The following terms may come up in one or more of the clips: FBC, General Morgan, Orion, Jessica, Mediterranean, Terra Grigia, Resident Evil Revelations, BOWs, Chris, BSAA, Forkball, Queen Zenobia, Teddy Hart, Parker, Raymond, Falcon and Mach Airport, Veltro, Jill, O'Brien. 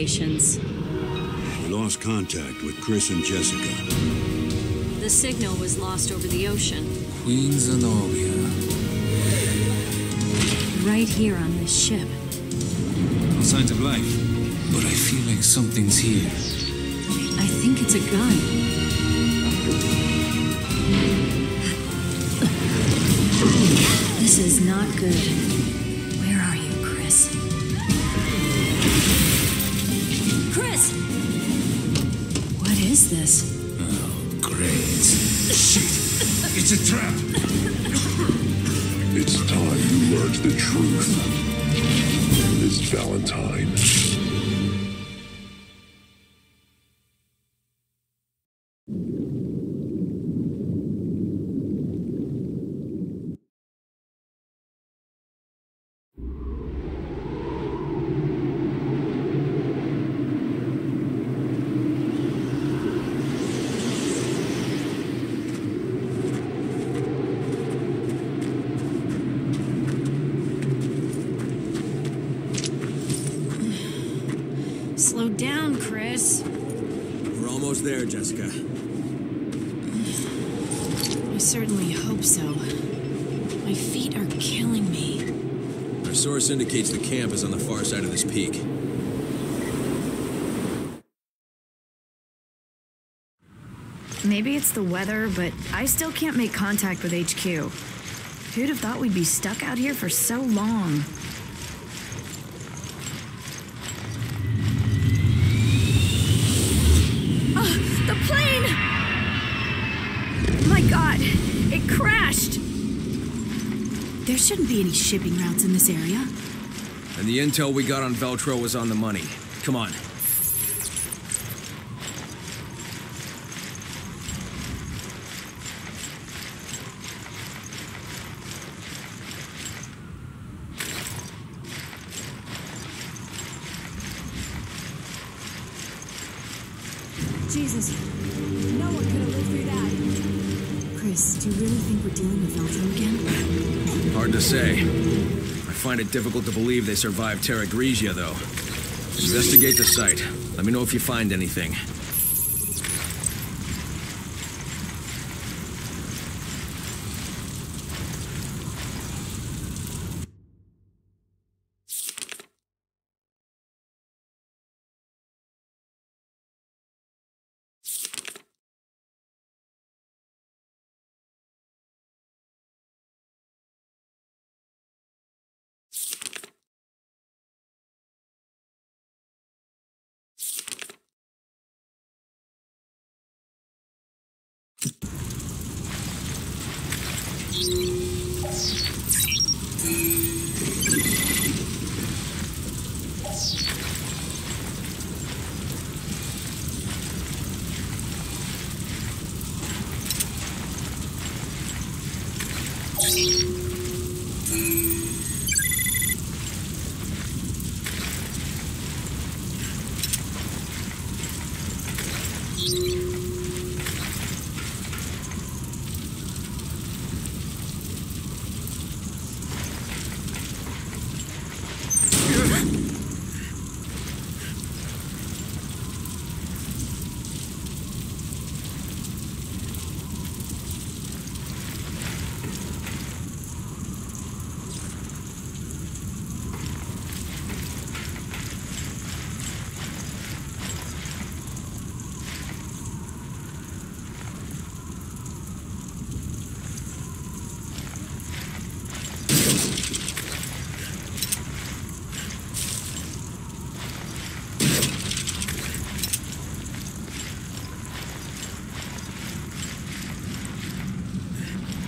Revelations. I lost contact with Chris and Jessica. The signal was lost over the ocean. Queen Zenobia. Right here on this ship. No signs of life, but I feel like something's here. I think it's a gun. This is not good. This. Oh, great. Shit! It's a trap! It's time you learned the truth. This Valentine. Indicates the camp is on the far side of this peak. Maybe it's the weather, but I still can't make contact with HQ. Who'd have thought we'd be stuck out here for so long? The plane! My God, it crashed! There shouldn't be any shipping routes in this area. And the intel we got on Veltro was on the money. Come on. Jesus. No one could have lived through that. Chris, do you really think we're dealing with Veltro again? Hard to say. I find it difficult to believe they survived Terra Grigia, though. Investigate the site. Let me know if you find anything.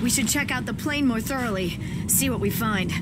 We should check out the plane more thoroughly, see what we find.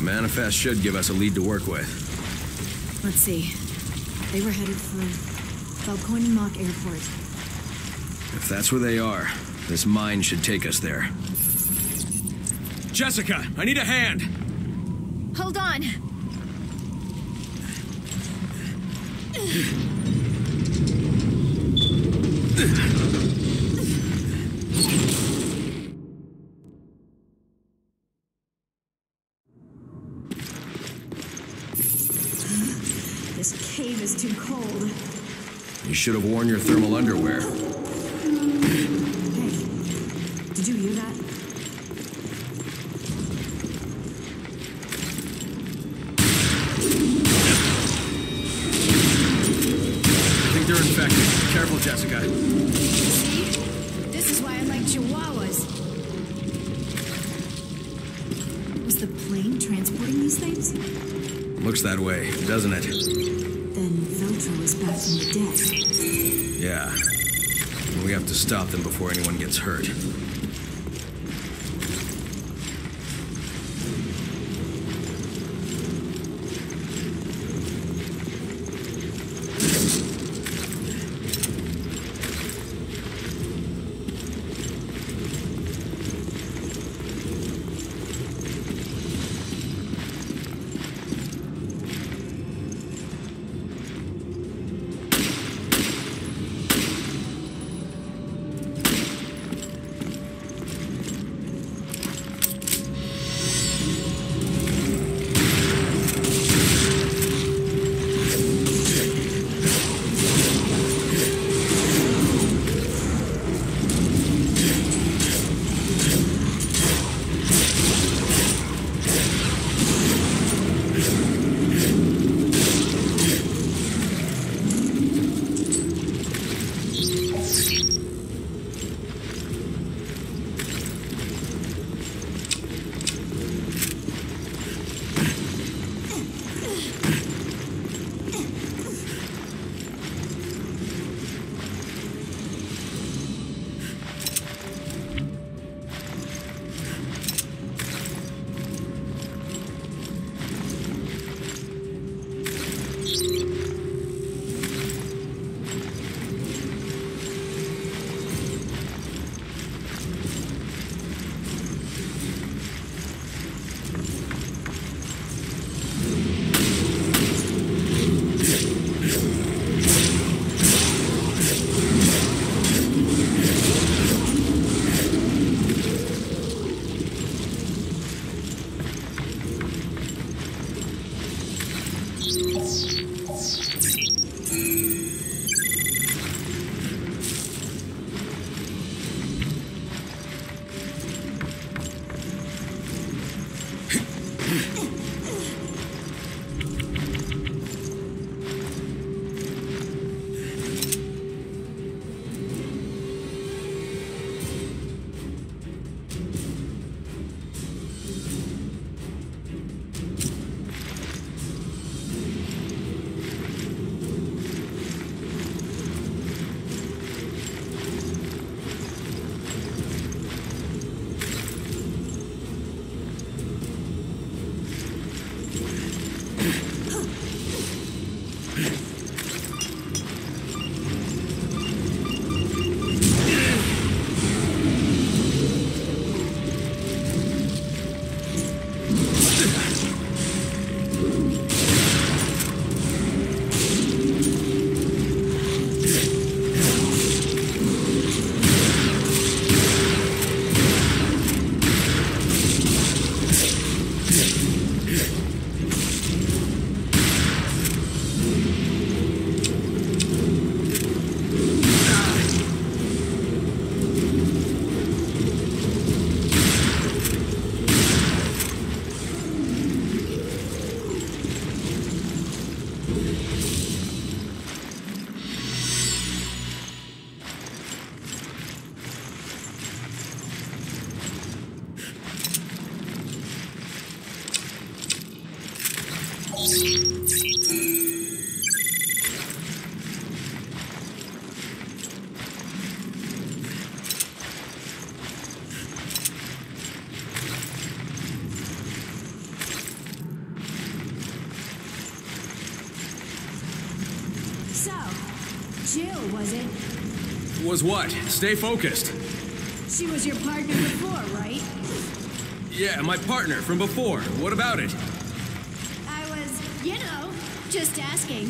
Manifest should give us a lead to work with. Let's see. They were headed for Falcon and Mach Airport. If that's where they are, this mine should take us there. Jessica, I need a hand! Hold on! You should have worn your thermal underwear. Hey, did you hear that? I think they're infected. Careful, Jessica. See? This is why I like chihuahuas. Was the plane transporting these things? Looks that way, doesn't it? Then Veltro is back from the dead. Yeah. We have to stop them before anyone gets hurt. Jill, was it? Was what? Stay focused. She was your partner before, right? Yeah, my partner from before. What about it? I was, you know, just asking.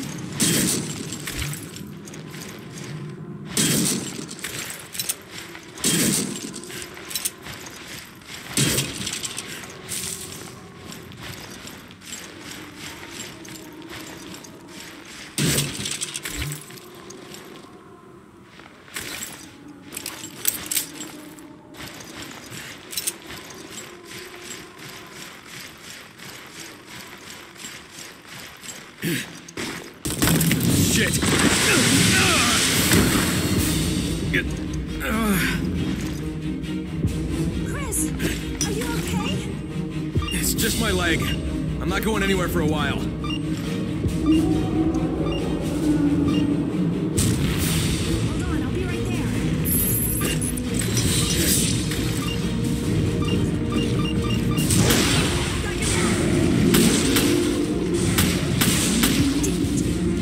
Anywhere for a while. Hold on, I'll be right there.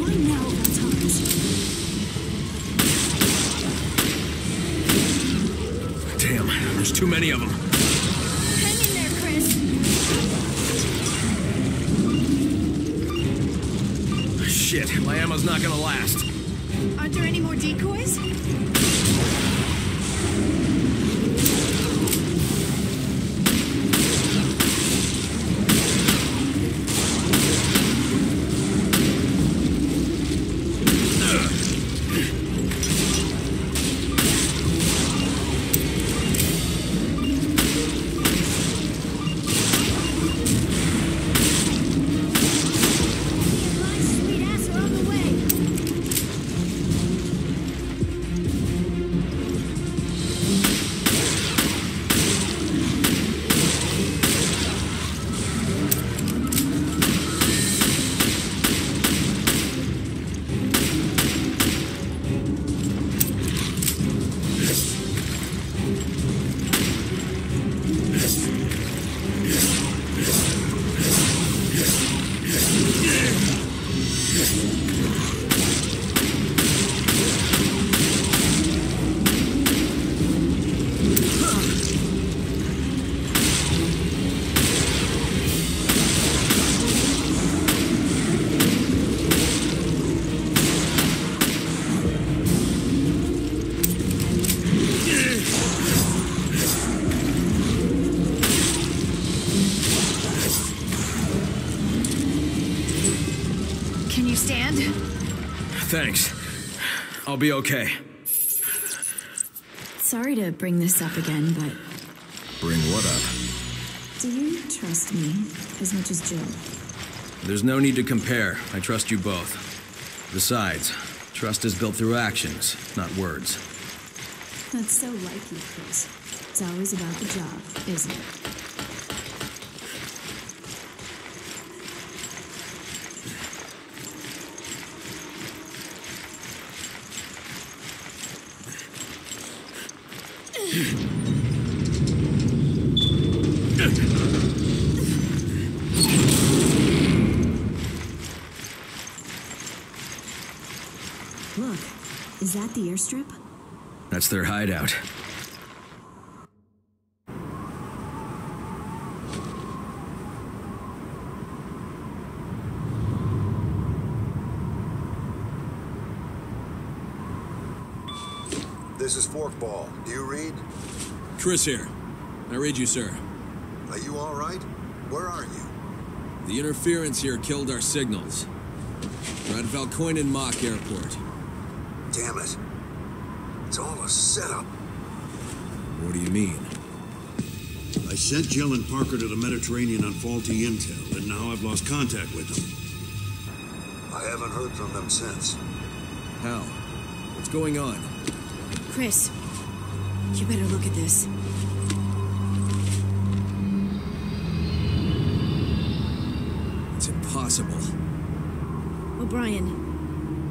Why now of all times? Damn, there's too many of them. Shit, my ammo's not gonna last. Aren't there any more decoys? Thanks. I'll be okay. Sorry to bring this up again, but... Bring what up? Do you trust me as much as Jill? There's no need to compare. I trust you both. Besides, trust is built through actions, not words. That's so like you, Chris. It's always about the job, isn't it? Is that the airstrip? That's their hideout. This is Forkball. Do you read? Chris here. I read you, sir. Are you all right? Where are you? The interference here killed our signals. We're at Falcon and Mach Airport. Damn it. It's all a setup. What do you mean? I sent Jill and Parker to the Mediterranean on faulty intel, and now I've lost contact with them. I haven't heard from them since. How? What's going on? Chris, you better look at this. It's impossible. O'Brien,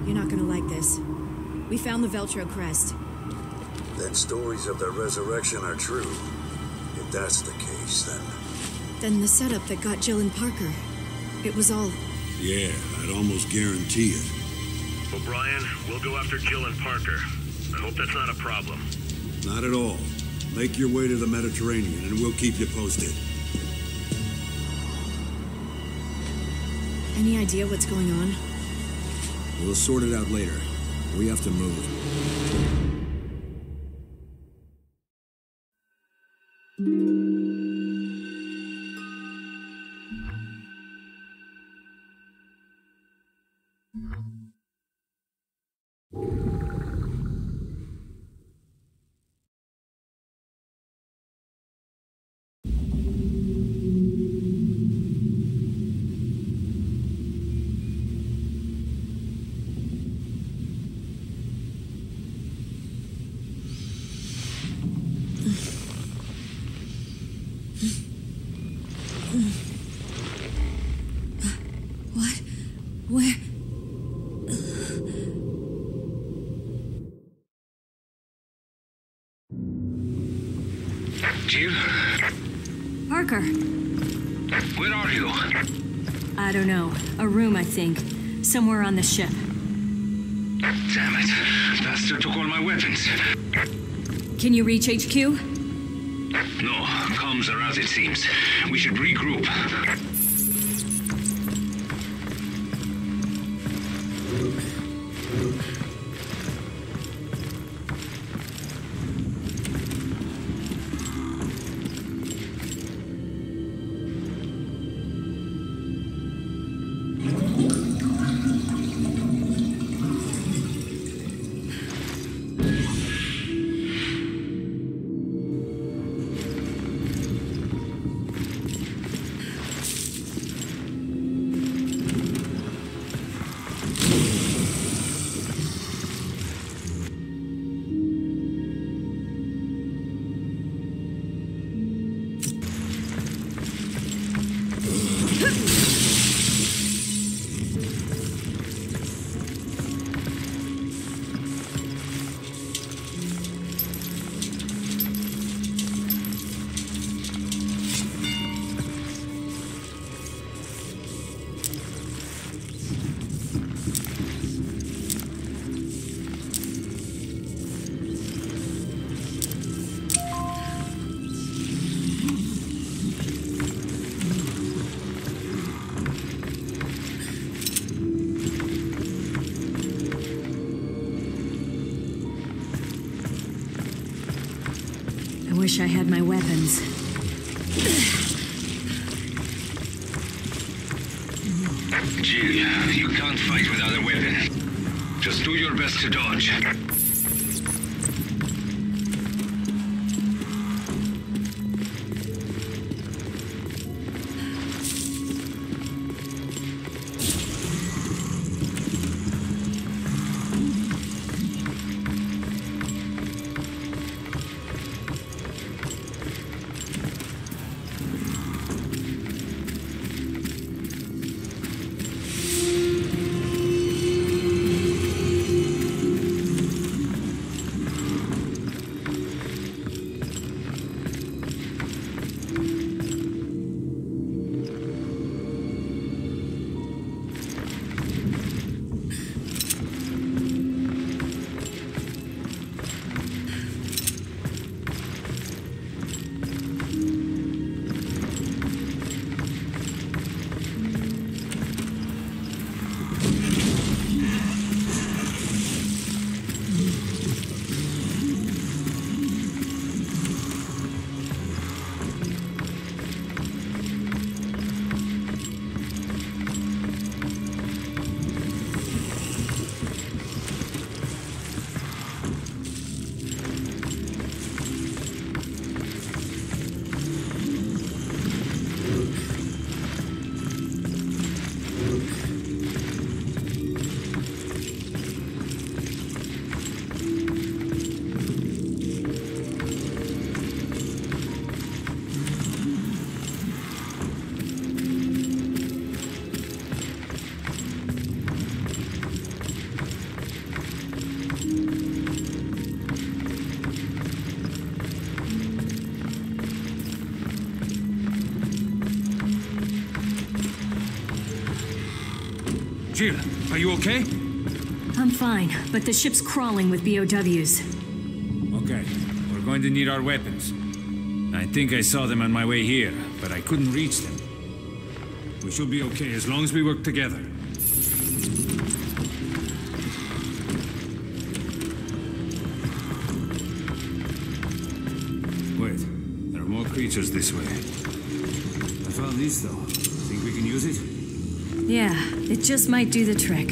you're not gonna like this. We found the Veltro crest. Then stories of their resurrection are true. If that's the case, then... Then the setup that got Jill and Parker. It was all... Yeah, I'd almost guarantee it. O'Brien, we'll go after Jill and Parker. I hope that's not a problem. Not at all. Make your way to the Mediterranean, and we'll keep you posted. Any idea what's going on? We'll sort it out later. We have to move. Jill? Parker. Where are you? I don't know. A room, I think. Somewhere on the ship. Damn it. Bastard took all my weapons. Can you reach HQ? No. Comms are out, it seems. We should regroup. I wish I had my weapons. Jill, you can't fight without a weapon. Just do your best to dodge. Jill, are you okay? I'm fine, but the ship's crawling with BOWs. Okay, we're going to need our weapons. I think I saw them on my way here, but I couldn't reach them. We should be okay as long as we work together. Wait, there are more creatures this way. I found these, though. Think we can use it? Yeah, it just might do the trick.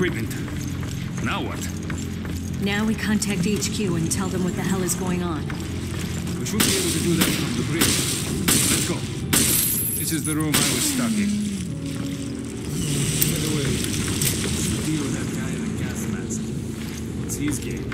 Equipment. Now what? Now we contact HQ and tell them what the hell is going on. We should be able to do that from the bridge. Let's go. This is the room I was stuck in. By the way, deal with that guy in the gas mask. It's his game.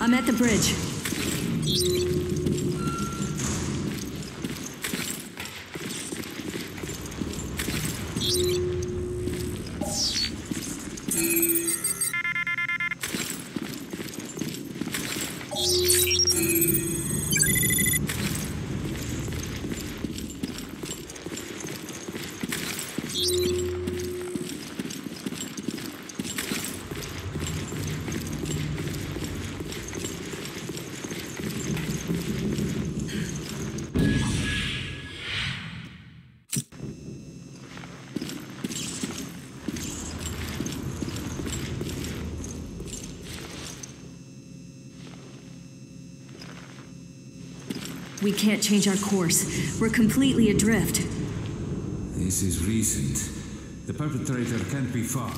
I'm at the bridge. We can't change our course. We're completely adrift. This is recent. The perpetrator can't be far.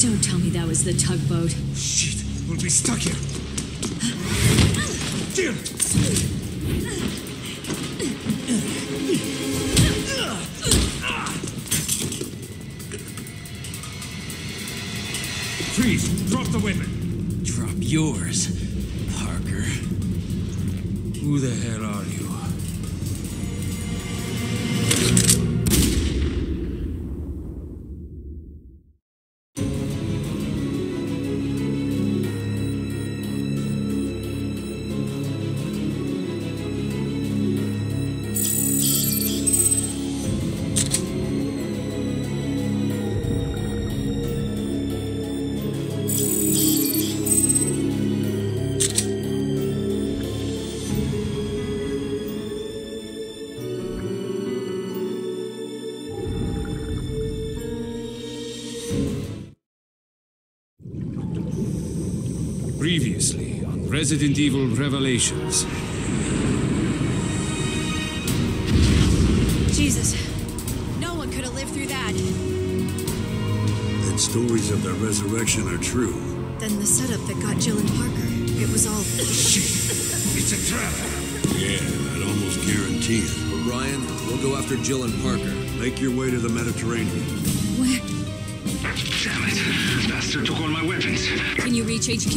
Don't tell me that was the tugboat. Shit, we'll be stuck here. Jill! Drop the weapon. Drop yours, Parker. Who the hell are you? Previously on Resident Evil Revelations. Jesus, no one could have lived through that. The that stories of their resurrection are true. Then the setup that got Jill and Parker, it was all... Shit! It's a trap! Yeah, I'd almost guarantee it. Orion, we'll go after Jill and Parker. Make your way to the Mediterranean. Where? Damn it! The bastard took all my weapons. Can you reach HQ?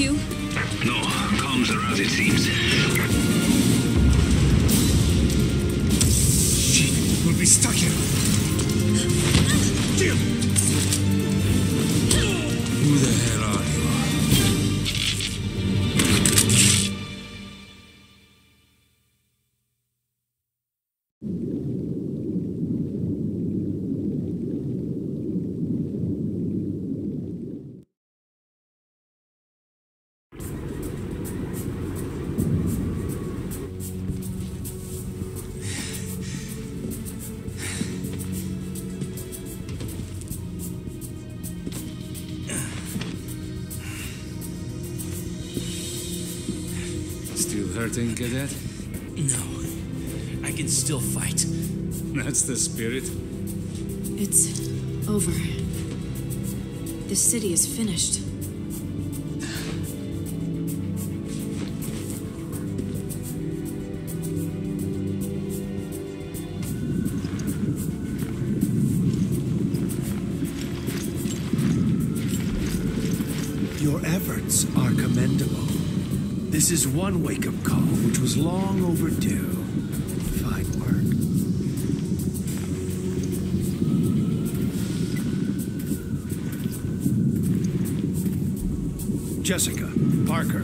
No, comms are out, it seems. Shit, we'll be stuck here. Jill! Who the hell are you? Hurting, Cadet? No. I can still fight. That's the spirit. It's over. The city is finished. Your efforts are commendable. This is one wake-up call, which was long overdue. Fine work. Jessica, Parker,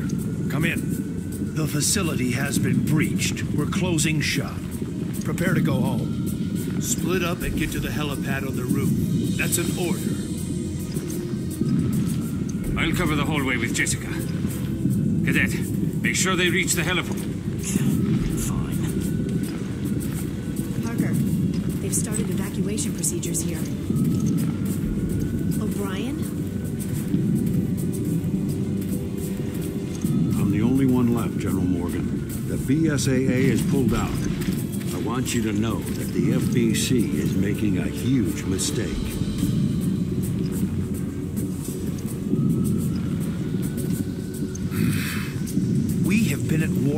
come in. The facility has been breached. We're closing shop. Prepare to go home. Split up and get to the helipad on the roof. That's an order. I'll cover the hallway with Jessica. Cadet, make sure they reach the heliport. Fine. Parker, they've started evacuation procedures here. O'Brien? I'm the only one left, General Morgan. The BSAA is pulled out. I want you to know that the FBC is making a huge mistake.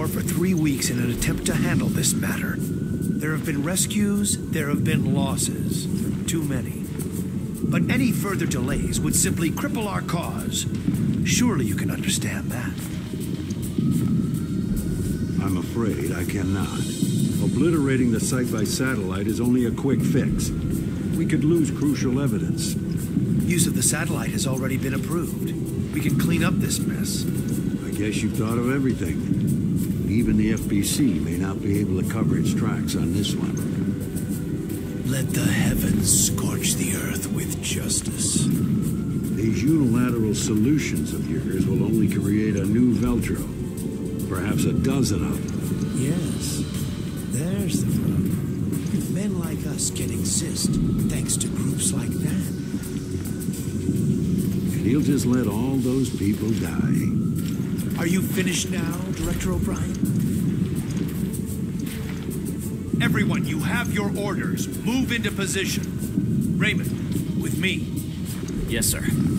For 3 weeks in an attempt to handle this matter. There have been rescues, there have been losses. Too many. But any further delays would simply cripple our cause. Surely you can understand that. I'm afraid I cannot. Obliterating the site by satellite is only a quick fix. We could lose crucial evidence. Use of the satellite has already been approved. We can clean up this mess. I guess you've thought of everything. Even the FBC may not be able to cover its tracks on this one. Let the heavens scorch the earth with justice. These unilateral solutions of yours will only create a new Veltro. Perhaps a dozen of them. Yes. There's the problem. Men like us can exist thanks to groups like that. And he'll just let all those people die. Are you finished now, Director O'Brien? Everyone, you have your orders. Move into position. Raymond, with me. Yes, sir.